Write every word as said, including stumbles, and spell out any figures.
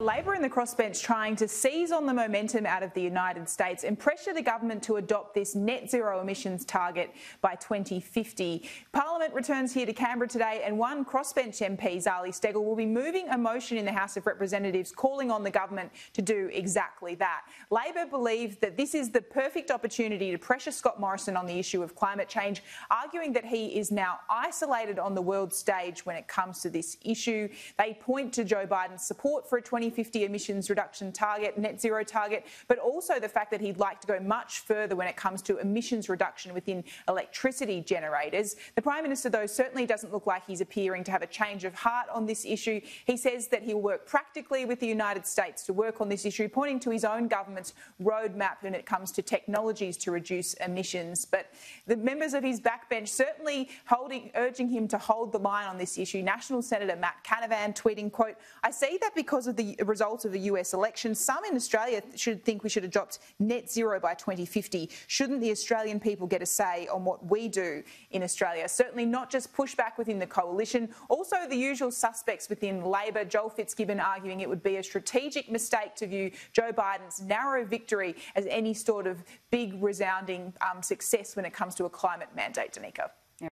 Labor in the crossbench trying to seize on the momentum out of the United States and pressure the government to adopt this net zero emissions target by twenty fifty. Parliament returns here to Canberra today, and one crossbench M P, Zali Steggall, will be moving a motion in the House of Representatives calling on the government to do exactly that. Labor believe that this is the perfect opportunity to pressure Scott Morrison on the issue of climate change, arguing that he is now isolated on the world stage when it comes to this issue. They point to Joe Biden's support for a twenty fifty emissions reduction target, net zero target, but also the fact that he'd like to go much further when it comes to emissions reduction within electricity generators. The Prime Minister, though, certainly doesn't look like he's appearing to have a change of heart on this issue. He says that he'll work practically with the United States to work on this issue, pointing to his own government's roadmap when it comes to technologies to reduce emissions. But the members of his backbench certainly holding, urging him to hold the line on this issue. National Senator Matt Canavan tweeting, quote, "I see that because of the results of the U S election, some in Australia should think we should adopt net zero by twenty fifty. Shouldn't the Australian people get a say on what we do in Australia?" Certainly not just pushback within the coalition, also the usual suspects within Labor. Joel Fitzgibbon arguing it would be a strategic mistake to view Joe Biden's narrow victory as any sort of big resounding um, success when it comes to a climate mandate, Danica.